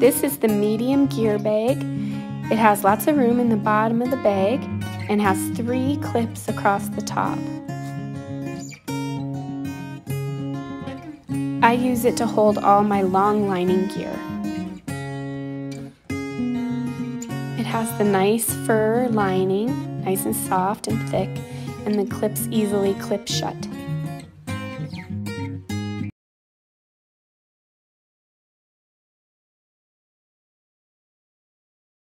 This is the medium gear bag. It has lots of room in the bottom of the bag and has 3 clips across the top. I use it to hold all my long lining gear. It has the nice fur lining, nice and soft and thick, and the clips easily clip shut.